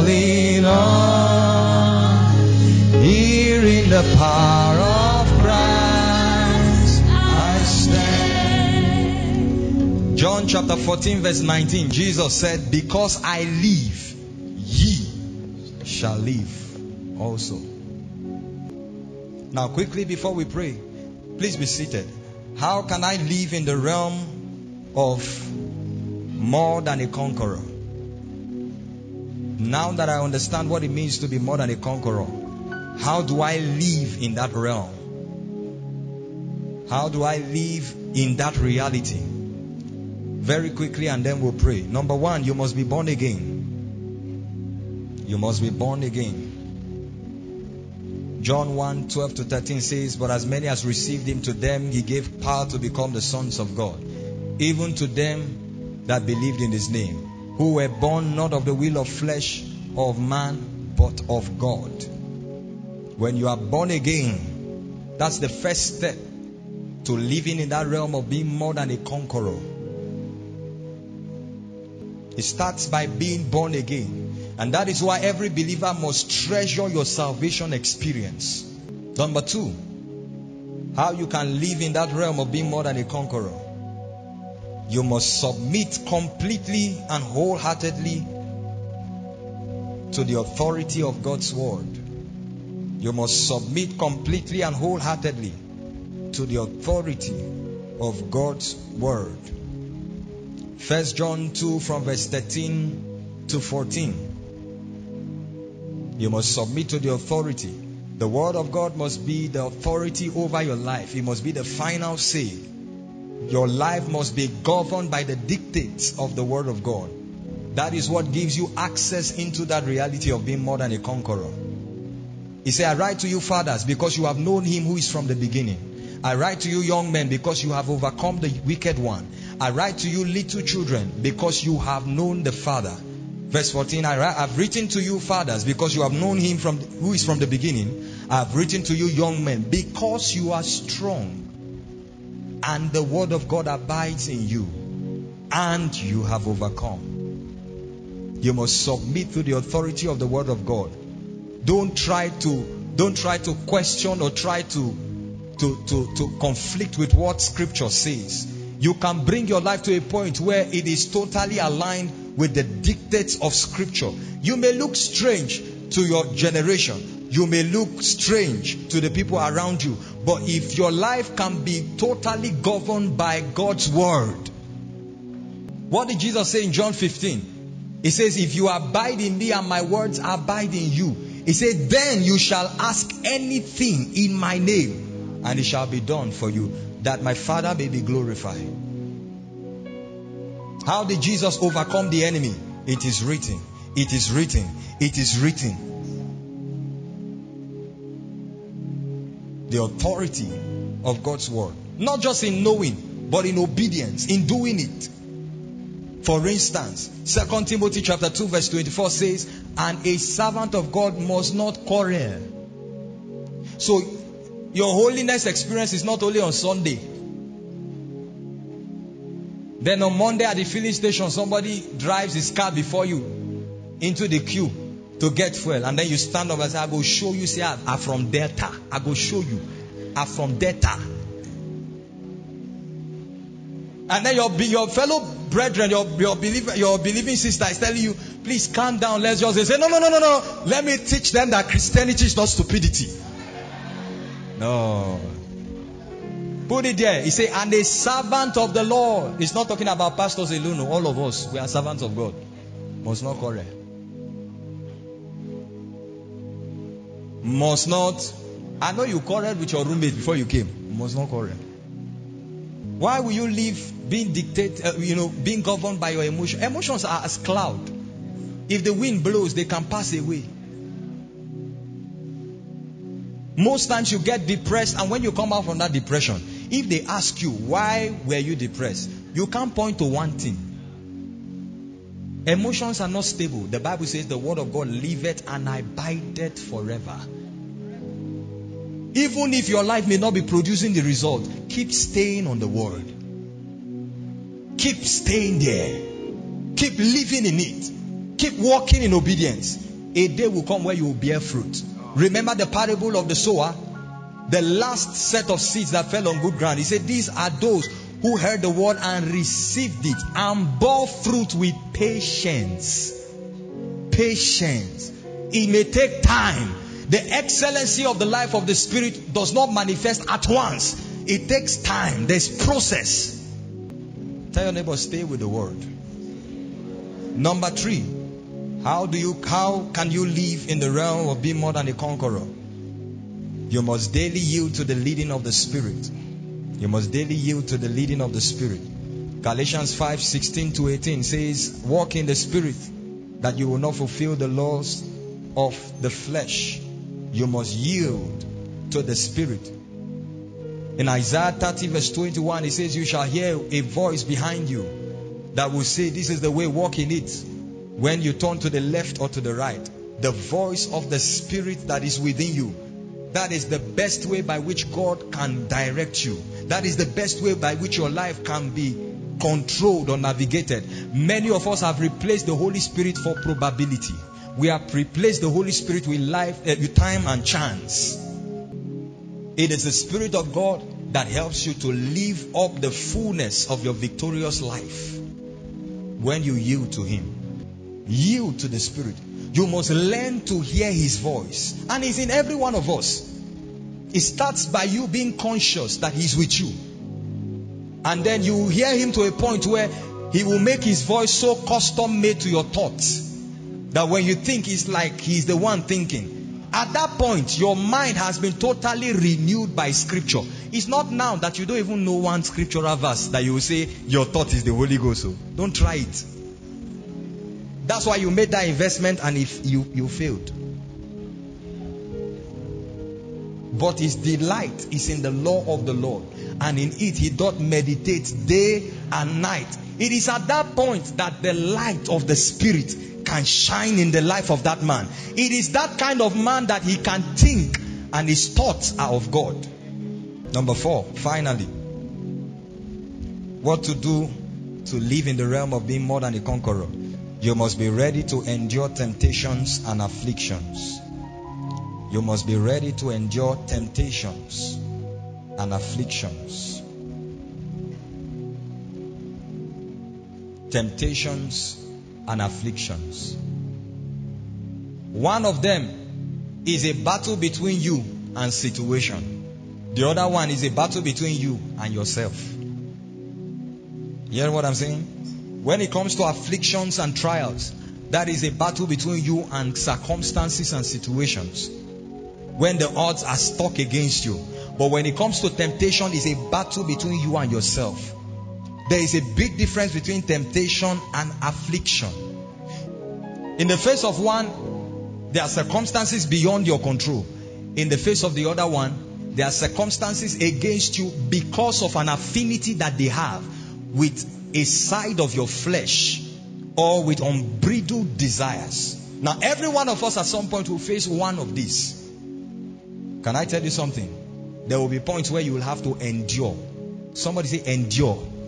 falling on, hearing the power of Christ, I stand. John chapter 14 verse 19, Jesus said, because I live, ye shall live also. Now quickly before we pray, please be seated. How can I live in the realm of more than a conqueror? Now that I understand what it means to be more than a conqueror, how do I live in that realm? How do I live in that reality? Very quickly, and then we'll pray. Number one, you must be born again. You must be born again. John 1:12 to 13 says, but as many as received him, to them he gave power to become the sons of God, even to them that believed in his name, who were born not of the will of flesh or of man, but of God. When you are born again, that's the first step to living in that realm of being more than a conqueror. It starts by being born again. And that is why every believer must treasure your salvation experience. Number two, how you can live in that realm of being more than a conqueror. You must submit completely and wholeheartedly to the authority of God's word. You must submit completely and wholeheartedly to the authority of God's word. 1 John 2 from verse 13 to 14. You must submit to the authority. The word of God must be the authority over your life. It must be the final say. Your life must be governed by the dictates of the word of God. That is what gives you access into that reality of being more than a conqueror. He said, I write to you, fathers, because you have known him who is from the beginning. I write to you, young men, because you have overcome the wicked one. I write to you, little children, because you have known the Father. Verse 14, I've written to you, fathers, because you have known him who is from the beginning. I've written to you, young men, because you are strong, and the word of God abides in you, and you have overcome. You must submit to the authority of the word of God. Don't try to question or try to conflict with what scripture says. You can bring your life to a point where it is totally aligned with the dictates of scripture. You may look strange to your generation. You may look strange to the people around you. But if your life can be totally governed by God's word. What did Jesus say in John 15? He says, if you abide in me and my words abide in you. He said, then you shall ask anything in my name, and it shall be done for you, that my Father may be glorified. How did Jesus overcome the enemy? It is written. It is written. It is written. The authority of God's word. Not just in knowing, but in obedience, in doing it. For instance, 2 Timothy chapter 2 verse 24 says, and a servant of God must not quarrel. So, your holiness experience is not only on Sunday. Then on Monday at the filling station, somebody drives his car before you into the queue to get fuel, and then you stand up and say, I go show you, say, I'm from Delta. I go show you, I'm from Delta. And then your fellow brethren, your believing sister is telling you, please calm down, let's just say, no, let me teach them that Christianity is not stupidity. No. Put it there. He said, and a servant of the Lord. He's not talking about pastors alone. All of us, we are servants of God. Must not quarrel. Must not. I know you quarreled with your roommate before you came. Must not quarrel. Why will you live being dictated, being governed by your emotions? Emotions are as cloud. If the wind blows, they can pass away. Most times you get depressed, and when you come out from that depression, if they ask you, why were you depressed? You can't point to one thing. Emotions are not stable. The Bible says the word of God liveth and abideth forever. Even if your life may not be producing the result, keep staying on the word. Keep staying there. Keep living in it. Keep walking in obedience. a day will come where you will bear fruit. Remember the parable of the sower? The last set of seeds that fell on good ground. He said, these are those who heard the word and received it and bore fruit with patience. Patience. It may take time. The excellency of the life of the Spirit does not manifest at once. It takes time. There's process. Tell your neighbor, stay with the word. Number 3, how can you live in the realm of being more than a conqueror? You must daily yield to the leading of the Spirit. You must daily yield to the leading of the Spirit. Galatians 5:16-18 says, walk in the Spirit, that you will not fulfill the laws of the flesh. You must yield to the Spirit. In Isaiah 30:21, it says, you shall hear a voice behind you that will say, this is the way, walk in it. When you turn to the left or to the right, the voice of the Spirit that is within you. That is the best way by which God can direct you. That is the best way by which your life can be controlled or navigated. Many of us have replaced the Holy Spirit for probability. We have replaced the Holy Spirit with life, with time and chance. It is the Spirit of God that helps you to live up the fullness of your victorious life when you yield to Him. Yield to the Spirit. You must learn to hear His voice. And it's in every one of us. It starts by you being conscious that He's with you. And then you will hear Him to a point where He will make His voice so custom made to your thoughts that when you think, it's like He's the one thinking. At that point, your mind has been totally renewed by Scripture. It's not now that you don't even know one scriptural verse that you will say, your thought is the Holy Ghost. So don't try it. That's why you made that investment and if you failed. But His delight is in the law of the Lord, and in it He doth meditate day and night. It is at that point that the light of the Spirit can shine in the life of that man. It is that kind of man that he can think and his thoughts are of God. Number 4, finally, what to do to live in the realm of being more than a conqueror. You must be ready to endure temptations and afflictions. You must be ready to endure temptations and afflictions. Temptations and afflictions. One of them is a battle between you and situation. The other one is a battle between you and yourself. You hear what I'm saying? When it comes to afflictions and trials, that is a battle between you and circumstances and situations, when the odds are stuck against you. But when it comes to temptation, it's a battle between you and yourself. There is a big difference between temptation and affliction. In the face of one, there are circumstances beyond your control. In the face of the other one, there are circumstances against you because of an affinity that they have with a side of your flesh or with unbridled desires. Now, every one of us at some point will face one of these. Can I tell you something? There will be points where you will have to endure. Somebody say endure.